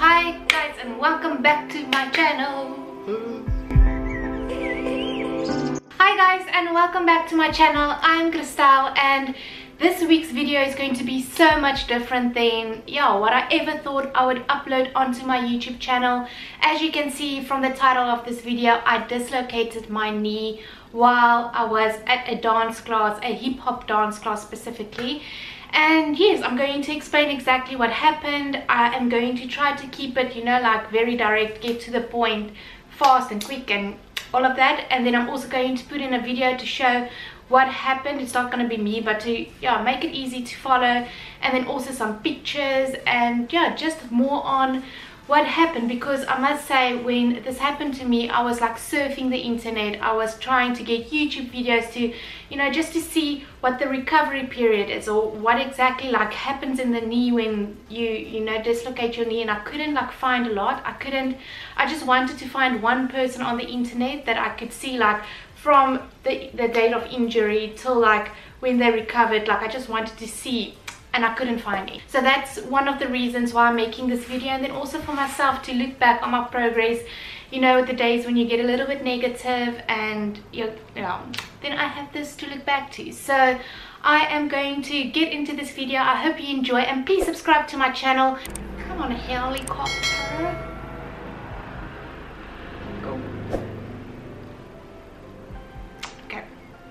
Hi guys and welcome back to my channel. Hi guys and welcome back to my channel. I'm Christelle and this week's video is going to be so much different than what I ever thought I would upload onto my YouTube channel. As you can see from the title of this video, I dislocated my knee while I was at a dance class, a hip-hop dance class specifically. And yes, I'm going to explain exactly what happened. I am going to try to keep it, like very direct, get to the point, fast and quick and all of that. And then I'm also going to put in a video to show what happened. It's not going to be me, but to make it easy to follow, and then also some pictures and just more on what happened, because I must say when this happened to me, I was like surfing the internet. I was trying to get YouTube videos to just to see what the recovery period is, or what exactly like happens in the knee when you dislocate your knee. And I couldn't like find a lot. I just wanted to find one person on the internet that I could see like from the date of injury till like when they recovered. Like I just wanted to see, and I couldn't find it. So that's one of the reasons why I'm making this video, and then also for myself to look back on my progress, the days when you get a little bit negative and then I have this to look back to. So I am going to get into this video. I hope you enjoy, and please subscribe to my channel. Come on, helicopter.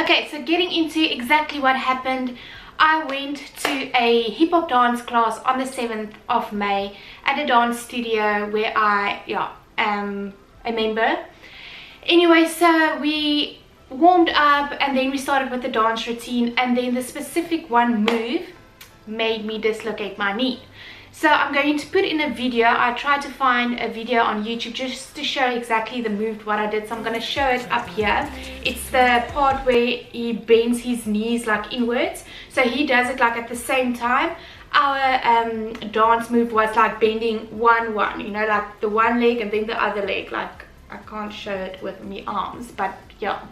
Okay, so getting into exactly what happened, I went to a hip-hop dance class on the 7th of May at a dance studio where I am a member. Anyway, so we warmed up and then we started with the dance routine, and then the specific one move made me dislocate my knee. So I'm going to put in a video. I tried to find a video on YouTube just to show exactly the move, what I did. So I'm going to show it up here. It's the part where he bends his knees like inwards. So he does it like at the same time. Our dance move was like bending one, like the one leg and then the other leg. Like I can't show it with my arms, but yeah.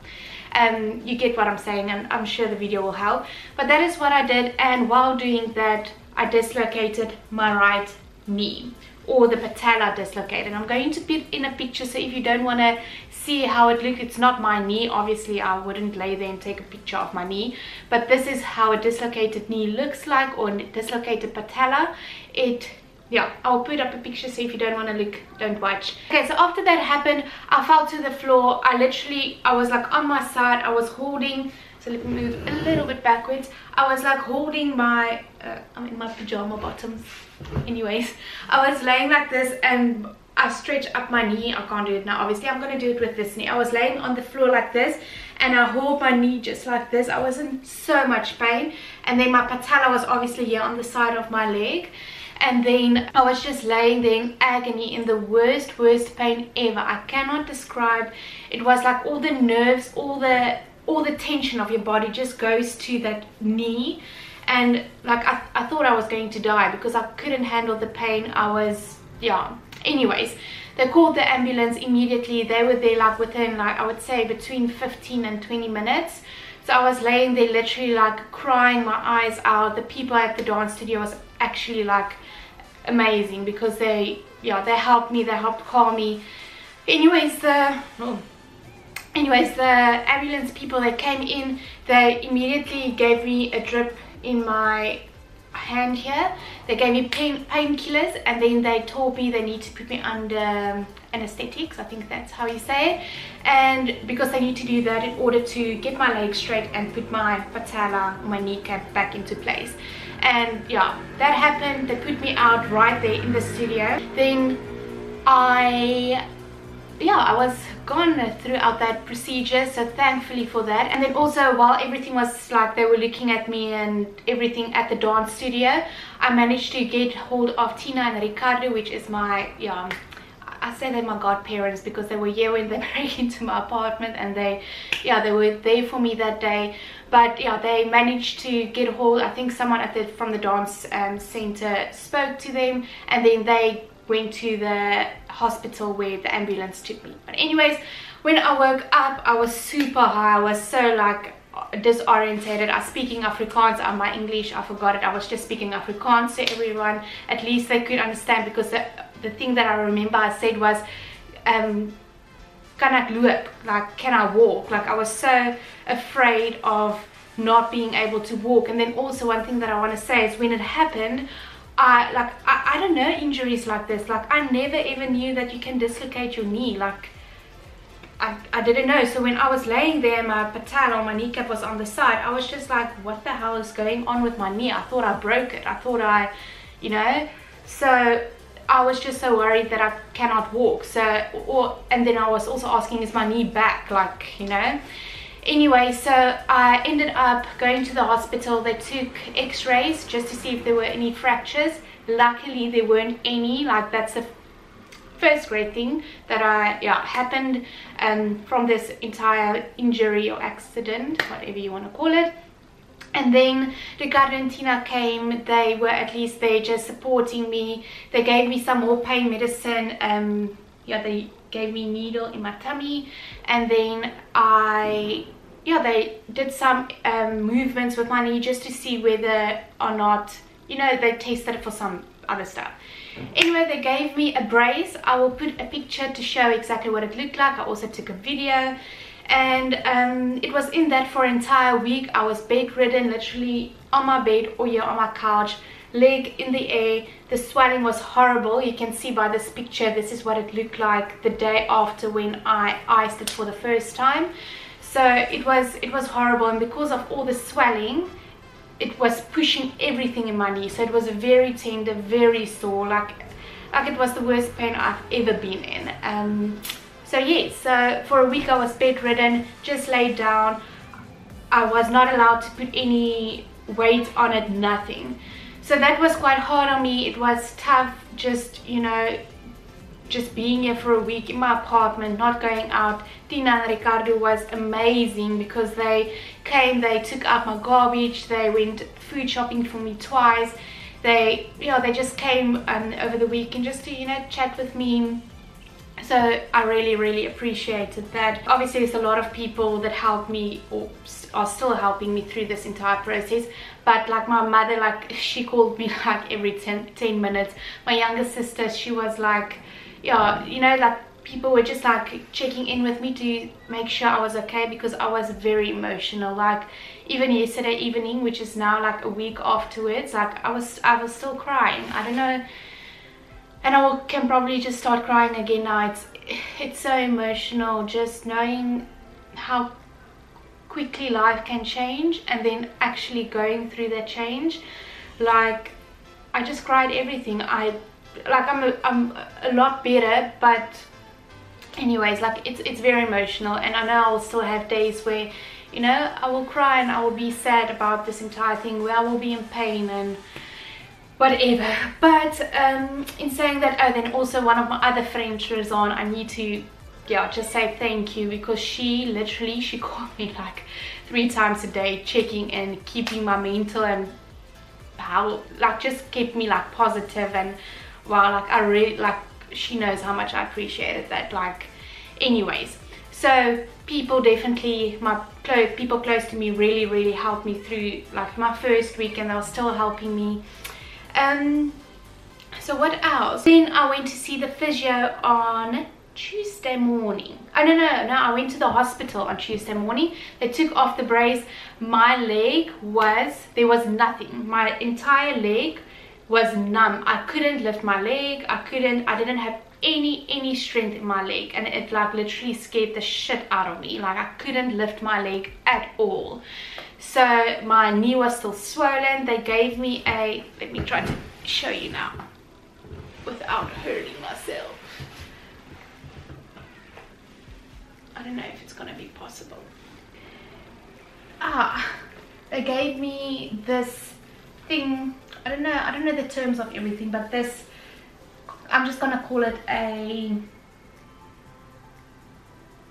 You get what I'm saying, and I'm sure the video will help. But that is what I did, and while doing that, I dislocated my right knee, or the patella dislocated. I'm going to put in a picture, so if you don't want to see how it looked, it's not my knee. Obviously, I wouldn't lay there and take a picture of my knee, but this is how a dislocated knee looks like, or a dislocated patella. I'll put up a picture, so if you don't want to look, don't watch. Okay, so after that happened, I fell to the floor. I was like on my side. I was holding, so let me move a little bit backwards. I was like holding my, I'm in my pajama bottoms. Anyways, I was laying like this and I stretched up my knee. I can't do it now, obviously. I'm going to do it with this knee. I was laying on the floor like this and I hold my knee just like this. I was in so much pain. And then my patella was obviously here on the side of my leg. And then I was just laying there in agony, in the worst pain ever. I cannot describe. It was like all the nerves, all the tension of your body just goes to that knee, and like I thought I was going to die because I couldn't handle the pain. Anyways, they called the ambulance immediately. They were there like within, like I would say, between 15 and 20 minutes. So I was laying there literally like crying my eyes out. The people at the dance studio was actually like amazing, because they helped me, they helped calm me. Anyways, the ambulance people that came in, they immediately gave me a drip in my hand here. They gave me painkillers, and then they told me they need to put me under anesthetics, I think that's how you say it, and because they need to do that in order to get my leg straight and put my patella, my kneecap, back into place. And that happened. They put me out right there in the studio. Then I was gone throughout that procedure, so thankfully for that. And then also, while everything was like, they were looking at me and everything at the dance studio, I managed to get hold of Tina and Ricardo, which is my, I say they're my godparents, because they were here when they broke into my apartment, and they were there for me that day. But they managed to get hold. I think someone from the dance center spoke to them, and then they went to the hospital where the ambulance took me. But anyways, when I woke up, I was super high. I was so like disorientated. I was speaking Afrikaans. My English, I forgot it. I was just speaking Afrikaans to everyone. At least they could understand, because the thing that I remember I said was, can I loop? Like, can I walk? Like, I was so afraid of not being able to walk. And then also one thing that I want to say is when it happened, I don't know injuries like this. Like, I never even knew that you can dislocate your knee. Like, I didn't know. So when I was laying there, my patella or my kneecap was on the side, I was just like, what the hell is going on with my knee? I thought I broke it. I thought I, you know, so I was just so worried that I cannot walk. So, and then I was also asking, is my knee back? Like, you know, anyway, so I ended up going to the hospital. They took x-rays just to see if there were any fractures. Luckily, there weren't any. Like, that's the first great thing that happened from this entire injury or accident, whatever you want to call it. And then Ricardo and Tina came. They were at least there just supporting me. They gave me some more pain medicine. They gave me a needle in my tummy, and then they did some movements with my knee just to see whether or not, you know, they tested it for some other stuff. Anyway, they gave me a brace. I will put a picture to show exactly what it looked like. I also took a video, and it was in that for an entire week. I was bedridden, literally on my bed or here on my couch, leg in the air. The swelling was horrible. You can see by this picture, this is what it looked like the day after when I iced it for the first time. So it was horrible, and because of all the swelling, it was pushing everything in my knee. So it was very tender, very sore, like it was the worst pain I've ever been in. So for a week I was bedridden, just laid down. I was not allowed to put any weight on it, nothing. So that was quite hard on me. It was tough, just being here for a week in my apartment, not going out. Tina and Ricardo was amazing because they came, they took out my garbage, they went food shopping for me twice. They just came over the weekend just to, chat with me. So I really, really appreciated that. Obviously, there's a lot of people that helped me or are still helping me through this entire process. But like my mother, like she called me like every 10 minutes. My younger sister, she was like, like people were just like checking in with me to make sure I was okay because I was very emotional. Like even yesterday evening, which is now like a week afterwards, like I was still crying. I don't know. And I can probably just start crying again now. It's so emotional, just knowing how quickly life can change and then actually going through that change. Like I just cried everything. I'm a lot better, but anyways, like it's very emotional, and I know I'll still have days where, I will cry and I will be sad about this entire thing, where I will be in pain and whatever. But in saying that, then also one of my other friends, Razan, I need to just say thank you, because she called me like 3 times a day, checking in, keeping my mental and how, like, just kept me like positive. And wow, like I really, like, she knows how much I appreciated that. Like anyways, so people definitely, people close to me really, really helped me through like my first week, and they were still helping me. So what else? Then I went to see the physio on Tuesday morning. Oh, no, I went to the hospital on Tuesday morning. They took off the brace. My leg there was nothing. My entire leg was numb. I couldn't lift my leg. I didn't have any strength in my leg, and it like literally scared the shit out of me. Like I couldn't lift my leg at all. So my knee was still swollen. They gave me a, let me try to show you now without hurting myself. I don't know if it's gonna be possible. They gave me this thing. I don't know the terms of everything, but this, I'm just gonna call it a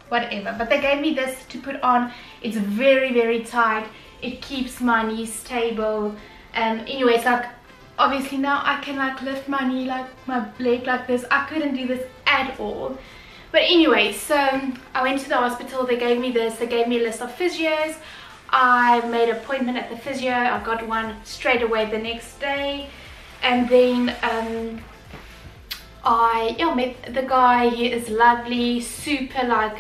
whatever, but they gave me this to put on. It's very, very tight. It keeps my knee stable. Anyways, like obviously now I can like lift my knee, like my leg like this. I couldn't do this at all. But anyway, so I went to the hospital. They gave me this. They gave me a list of physios. I made an appointment at the physio. I got one straight away the next day. And then I met the guy. He is lovely, super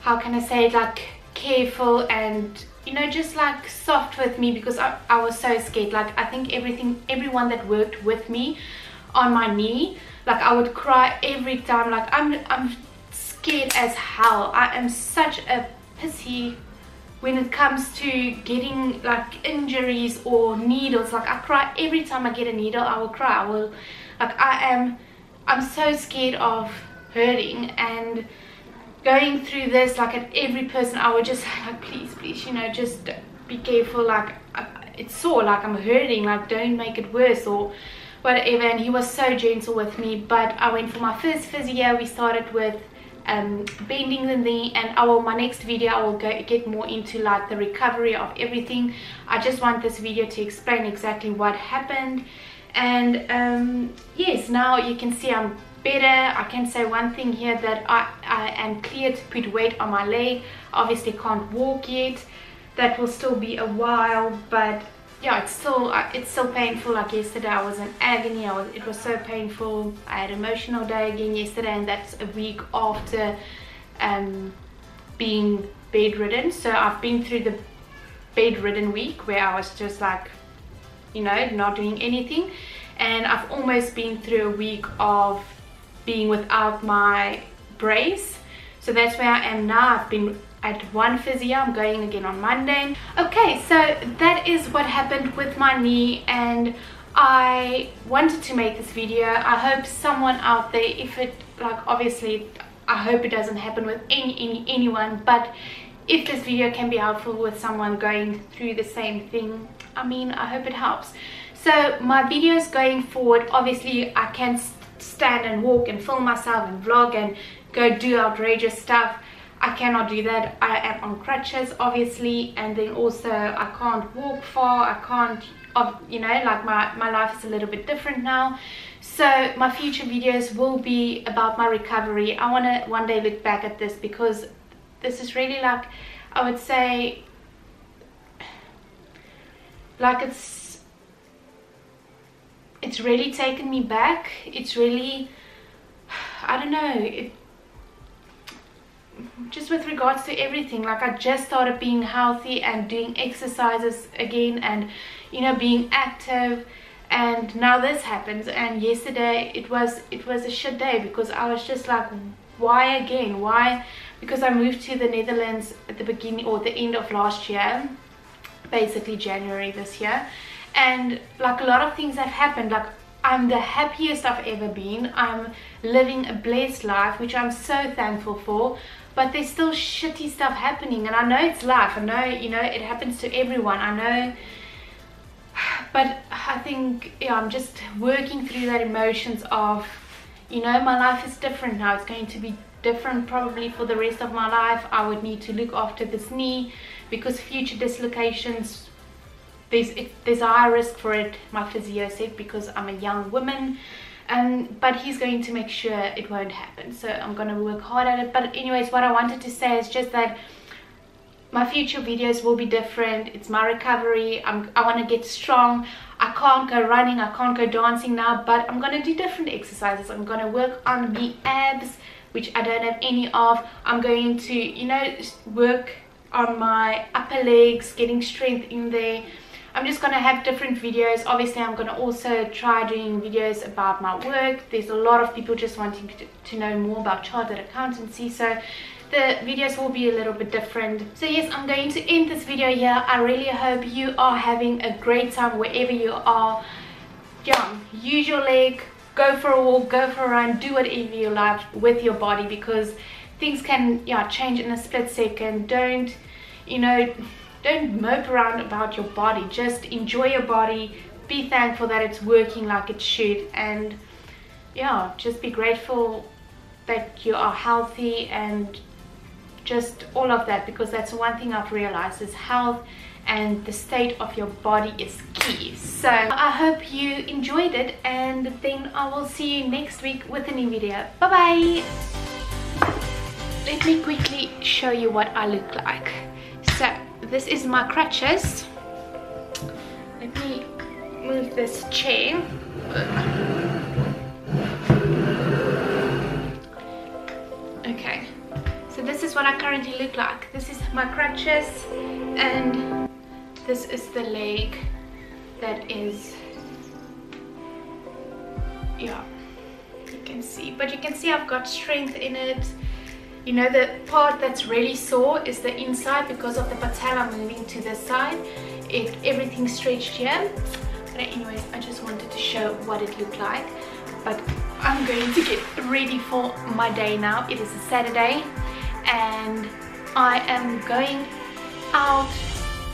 how can I say it, careful and just soft with me, because I was so scared. I think everyone that worked with me on my knee, I would cry every time. I'm scared as hell. I am such a pissy when it comes to getting injuries or needles. I cry every time I get a needle. I will cry. I'm so scared of hurting, and going through this, at every person I would just please, just be careful, it's sore, I'm hurting, don't make it worse or whatever. And he was so gentle with me. But I went for my first physio. We started with bending the knee, and my next video I will get more into the recovery of everything. I just want this video to explain exactly what happened. And yes, now you can see I'm better. I can say one thing here, that I am clear to put weight on my leg. Obviously can't walk yet, that will still be a while, but yeah, it's still painful. Yesterday I was in agony. It was so painful. I had an emotional day again yesterday, and that's a week after being bedridden. So I've been through the bedridden week where I was just not doing anything, and I've almost been through a week of being without my brace. So that's where I am now. I've been at one physio. I'm going again on Monday. Okay, so that is what happened with my knee, and I wanted to make this video. I hope someone out there, if it obviously I hope it doesn't happen with anyone, but if this video can be helpful with someone going through the same thing, I hope it helps. So my videos going forward, obviously I can stand and walk and film myself and vlog and go do outrageous stuff. I cannot do that. I am on crutches, obviously, and then also I can't walk far. I can't, my life is a little bit different now. So my future videos will be about my recovery. I want to one day look back at this, because this is really I would say it's really taken me back. It's really, I don't know, just with regards to everything. I just started being healthy and doing exercises again, and being active, and now this happens. And yesterday it was a shit day, because I was just why again? Why? Because I moved to the Netherlands at the beginning or the end of last year, basically January this year, and a lot of things have happened. I'm the happiest I've ever been. I'm living a blessed life, which I'm so thankful for, but there's still shitty stuff happening, and I know it's life. I know, it happens to everyone. I know, but I think, I'm just working through that emotions of, my life is different now. It's going to be different probably for the rest of my life. I would need to look after this knee, because future dislocations, there's a high risk for it, my physio said, because I'm a young woman. But he's going to make sure it won't happen, so I'm going to work hard at it. But anyways, what I wanted to say is just that my future videos will be different. It's my recovery. I want to get strong. I can't go running, I can't go dancing now, but I'm going to do different exercises. I'm going to work on the abs, which I don't have any of. I'm going to, work on my upper legs, getting strength in there. I'm just going to have different videos. Obviously, I'm going to also try doing videos about my work. There's a lot of people just wanting to know more about chartered accountancy, so the videos will be a little bit different. So yes, I'm going to end this video here. I really hope you are having a great time wherever you are. Yeah, use your leg, go for a walk, go for a run, do whatever you like with your body, because things can change in a split second. Don't, don't mope around about your body. Just enjoy your body. Be thankful that it's working like it should. And yeah, just be grateful that you are healthy and just all of that, because that's one thing I've realized is health and the state of your body is key. So I hope you enjoyed it, and then I will see you next week with a new video. Bye bye. Let me quickly show you what I look like. So this is my crutches. Let me move this chair. currently look like. This is my crutches and this is the leg that is, yeah, you can see, but you can see I've got strength in it. You know, the part that's really sore is the inside because of the patella moving to the side. Everything's stretched here. But anyways, I just wanted to show what it looked like. But I'm going to get ready for my day now. It is a Saturday and I am going out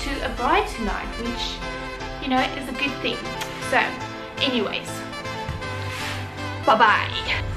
to a bride tonight, which, you know, is a good thing. So anyways, bye-bye.